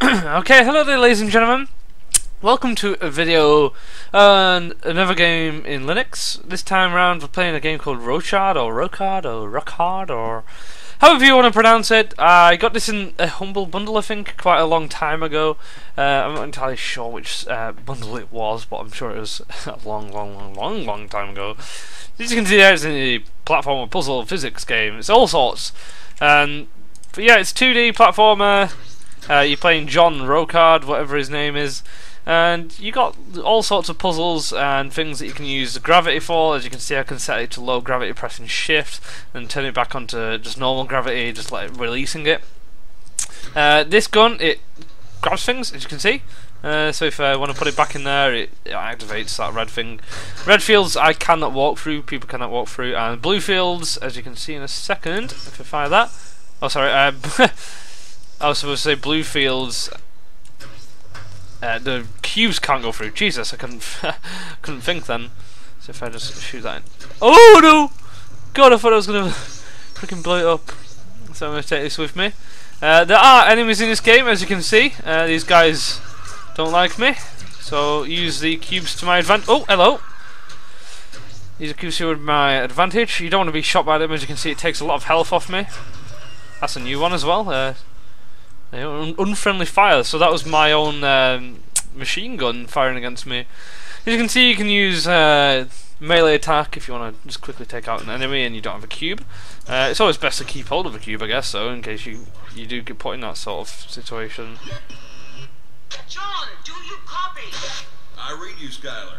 Okay, hello there ladies and gentlemen. Welcome to a video on another game in Linux. This time around we're playing a game called Rochard or however you want to pronounce it. I got this in a Humble Bundle, I think, quite a long time ago. I'm not entirely sure which bundle it was, but I'm sure it was a long time ago. As you can see there, it's in the platformer puzzle physics game. It's all sorts. But yeah, it's 2D platformer. You're playing John Rochard, whatever his name is. And you got all sorts of puzzles and things that you can use the gravity for. As you can see, I can set it to low gravity pressing shift and turn it back onto just normal gravity, just like releasing it. This gun, it grabs things, as you can see. So if I want to put it back in there, it activates that red thing. Red fields I cannot walk through, people cannot walk through. And blue fields, as you can see in a second, if I fire that. Oh, sorry. I was supposed to say blue fields. The cubes can't go through. Jesus, I couldn't think then. So if I just shoot that in. Oh no! God, I thought I was gonna freaking blow it up. So I'm gonna take this with me. There are enemies in this game, as you can see. These guys don't like me, so use the cubes to my advantage. Oh, hello. Use the cubes to my advantage. You don't want to be shot by them, as you can see. It takes a lot of health off me. That's a new one as well. Unfriendly fire, so that was my own machine gun firing against me. As you can see, you can use melee attack if you want to just quickly take out an enemy and you don't have a cube. It's always best to keep hold of a cube, I guess, so in case you do get put in that sort of situation. John, do you copy? I read you, Skylar.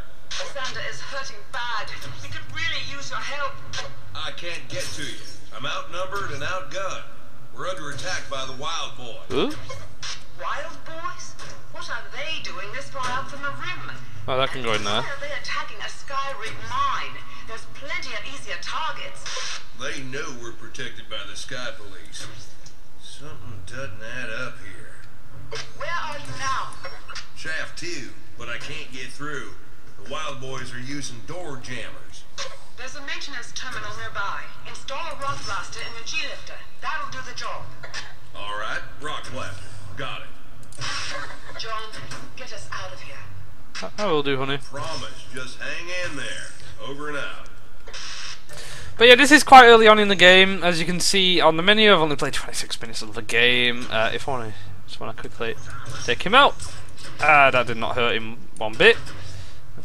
Sander is hurting bad. We could really use your help. I can't get to you. I'm outnumbered and outgunned. We're under attack by the Wild Boys. Ooh. Wild Boys? What are they doing this far out from the rim? Oh, that can go in there. Why are they attacking a sky-rig mine? There's plenty of easier targets. They know we're protected by the Sky Police. Something doesn't add up here. Where are you now? Shaft 2, but I can't get through. The Wild Boys are using door jammers. There's a maintenance terminal nearby. Install a rock blaster in the G-lifter. That'll do the job. Alright, rock blaster. Got it. John, get us out of here. I will do, honey. Promise, just hang in there. Over and out. But yeah, this is quite early on in the game. As you can see on the menu, I've only played 26 minutes of the game. If I just want to quickly take him out. That did not hurt him one bit.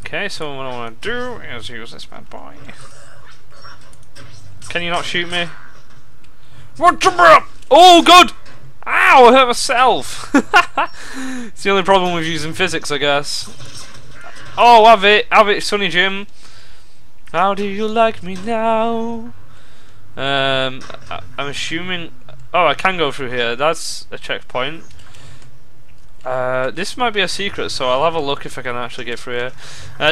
Okay, so what I want to do is use this bad boy. Can you not shoot me? What the bruh? Oh, good! Ow, I hurt myself! It's the only problem with using physics, I guess. Oh, have it, Sonny Jim. How do you like me now? I'm assuming... Oh, I can go through here. That's a checkpoint. This might be a secret, so I'll have a look if I can actually get through here.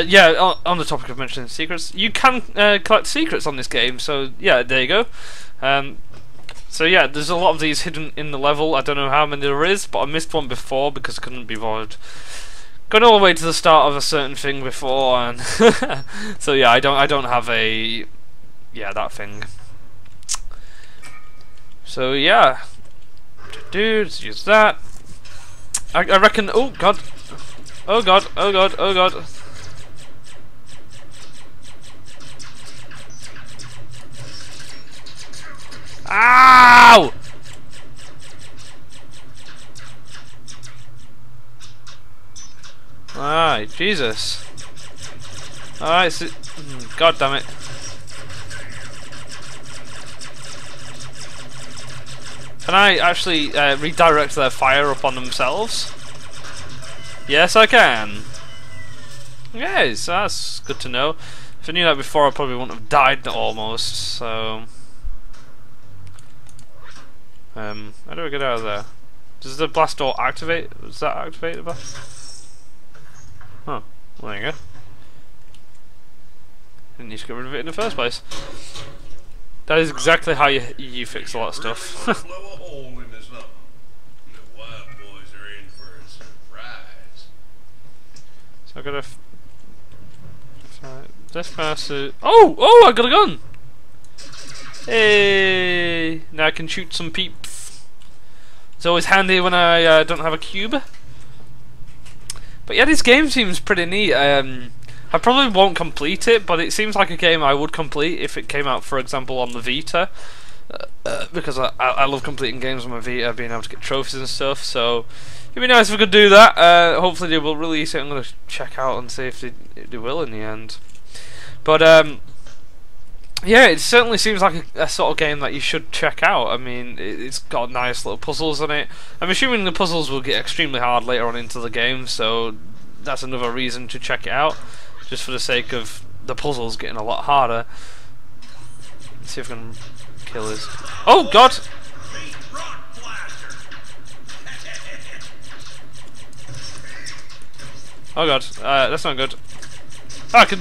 Yeah, on the topic of mentioning secrets, you can collect secrets on this game, so yeah, there you go. So yeah, there's a lot of these hidden in the level. I don't know how many there is, but I missed one before because I couldn't be bothered going all the way to the start of a certain thing before, and so yeah, I don't have a that thing. So yeah, let's use that. I reckon. Oh god! Oh god! Oh god! Oh god! Ow! Alright, Jesus! Alright, so, god damn it! Can I actually redirect their fire upon themselves? Yes, I can. Yes, that's good to know. If I knew that before, I probably wouldn't have died almost, so... how do I get out of there? Does the blast door activate? Does that activate the blast? Huh, well, there you go. Didn't need to get rid of it in the first place. That is exactly how you fix a lot of stuff. Blow a hole in this lump. The Wild Boys are in for a surprise. So I gotta. Let's pass it. Oh! Oh! I got a gun! Hey! Now I can shoot some peeps. It's always handy when I don't have a cube. But yeah, this game seems pretty neat. I probably won't complete it, but it seems like a game I would complete if it came out, for example, on the Vita. Because I love completing games on my Vita, being able to get trophies and stuff, so it'd be nice if we could do that. Hopefully they will release it. I'm going to check out and see if they will in the end. But yeah, it certainly seems like a sort of game that you should check out. I mean, it's got nice little puzzles in it. I'm assuming the puzzles will get extremely hard later on into the game, so that's another reason to check it out, just for the sake of the puzzles getting a lot harder. Let's see if I can kill this. Oh god! Oh god, that's not good. Oh, I can...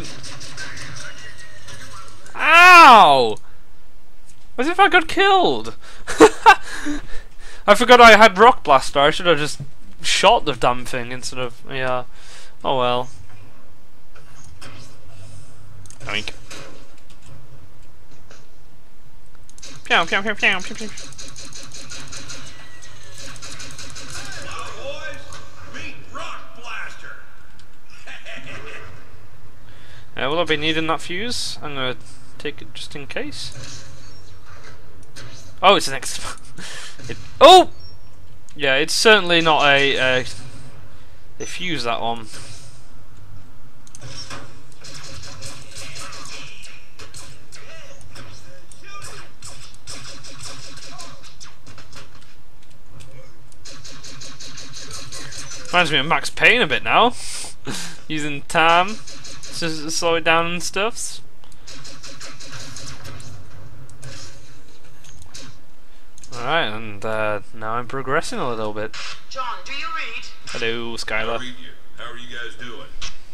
Ow! As if I got killed! I forgot I had Rock Blaster, I should have just shot the damn thing instead of... yeah. Oh well. Oink. Pew, pew, pew, pew, pew, pew. Will I be needing that fuse? I'm gonna take it just in case. Oh, it's an exp. Oh, yeah, it's certainly not a they fuse that one. Reminds me of Max Payne a bit now, using time to slow it down and stuff. Alright, and now I'm progressing a little bit. John, do you read? Hello, Skylar. I read you. How are you guys doing?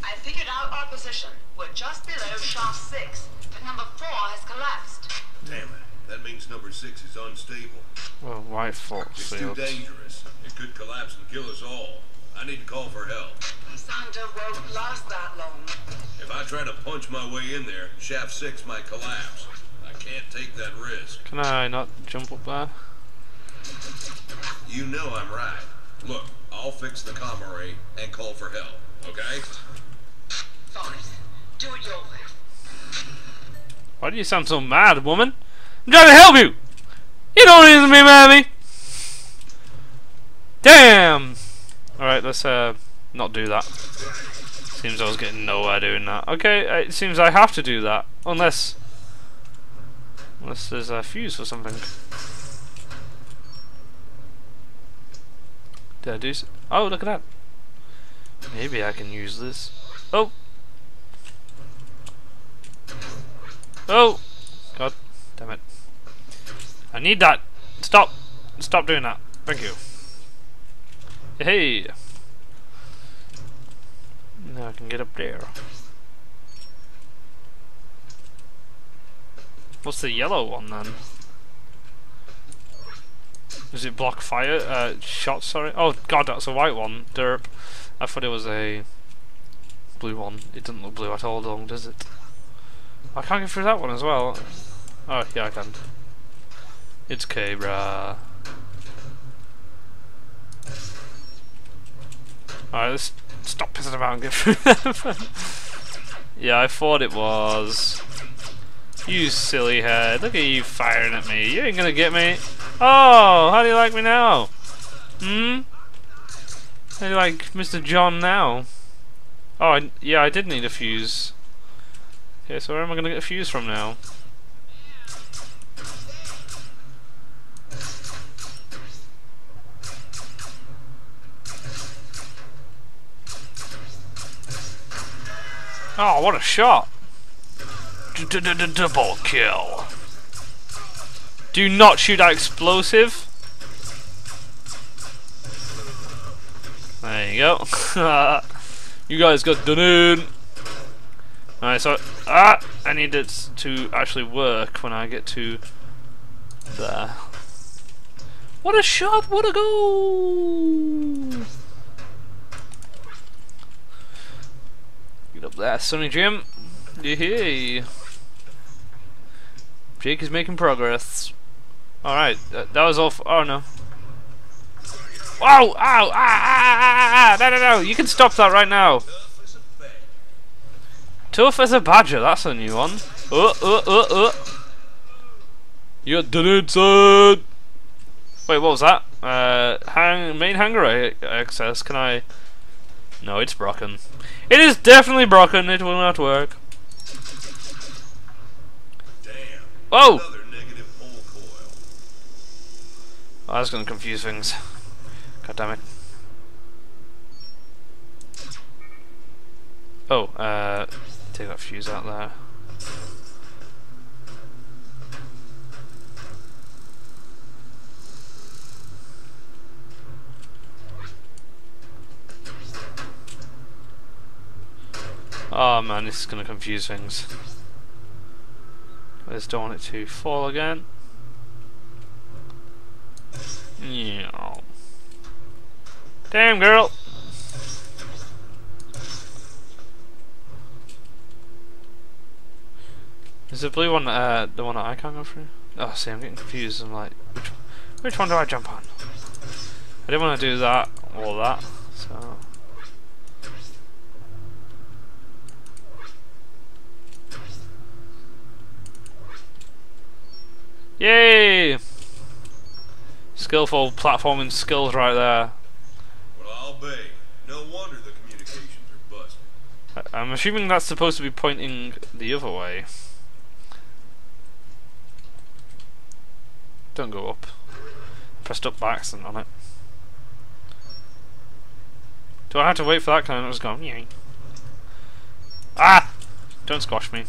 I figured out our position. We're just below shaft 6, but number 4 has collapsed. Damn it. That means number 6 is unstable. Well, why fault? It's too dangerous. It could collapse and kill us all. I need to call for help. Sander won't last that long. If I try to punch my way in there, shaft 6 might collapse. I can't take that risk. Can I not jump up there? You know I'm right. Look, I'll fix the comm array and call for help, okay? Fine. Do it your way. Why do you sound so mad, woman? I'm trying to help you! You don't need to be mad at me! Damn! Alright, let's not do that. Seems I was getting nowhere doing that. Okay, it seems I have to do that. Unless there's a fuse or something. Did I do so? Oh, look at that. Maybe I can use this. Oh! Oh! God damn it. I need that! Stop! Stop doing that. Thank you. Hey! Now I can get up there. What's the yellow one then? Does it block fire? Shots, sorry. Oh god, that's a white one. Derp. I thought it was a blue one. It doesn't look blue at all, does it? I can't get through that one as well. Oh, yeah, I can. It's Cabra. Alright, let's stop pissing about and get through. Yeah, I thought it was. You silly head. Look at you firing at me. You ain't gonna get me. Oh, how do you like me now? Hmm? How do you like Mr. John now? Oh, yeah, I did need a fuse. Okay, so where am I gonna get a fuse from now? Oh, what a shot! Double kill! Do not shoot that explosive! There you go. You guys got done in! Alright, so... ah! I need it to actually work when I get to... there. What a shot! What a goal! Get up there, Sonny Jim. Yay! Jake is making progress. Alright, that was all. Oh no. Ow! Ow! Ah! No! No! No! You can stop that right now. Tough as a badger. That's a new one. You're done inside. Wait, what was that? Main hangar access. Can I? No, it's broken. It is definitely broken. It will not work. Damn. Oh! Oh, that's gonna confuse things. God damn it. Oh, take that fuse out there. Oh man, this is gonna confuse things. I just don't want it to fall again. Yeah. Damn girl. Is the blue one the one that I can't go through? Oh, see, I'm getting confused. I'm like, which one do I jump on? I didn't want to do that or that, so. Yay! Skillful platforming skills right there. Well, I'll be. No wonder the communications are busted. I'm assuming that's supposed to be pointing the other way. Don't go up. I pressed up by accident on it. Do I have to wait for that? Kind of was gone. Yay. Ah! Don't squash me.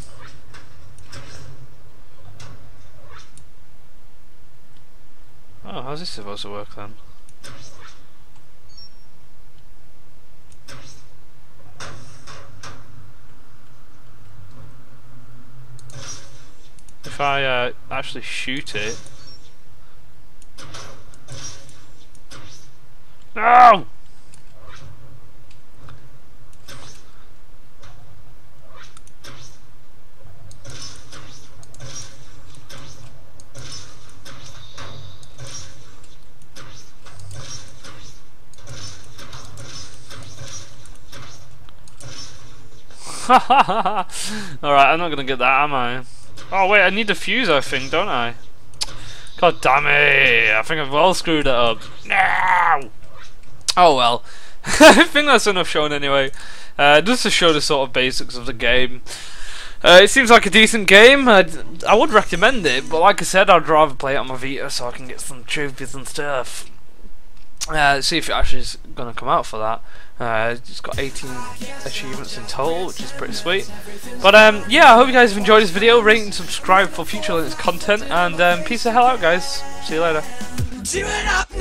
Oh, how's this supposed to work then? If I actually shoot it. No! Alright, I'm not gonna get that, am I? Oh wait, I need the fuse I think, don't I? God damn it! I think I've well screwed it up. No! Oh well. I think that's enough shown anyway. Just to show the sort of basics of the game. It seems like a decent game. I would recommend it, but like I said, I'd rather play it on my Vita so I can get some trophies and stuff. See if it actually is going to come out for that. It's got 18 achievements in total, which is pretty sweet. But yeah, I hope you guys have enjoyed this video. Rate and subscribe for future Linux content. And peace the hell out, guys. See you later.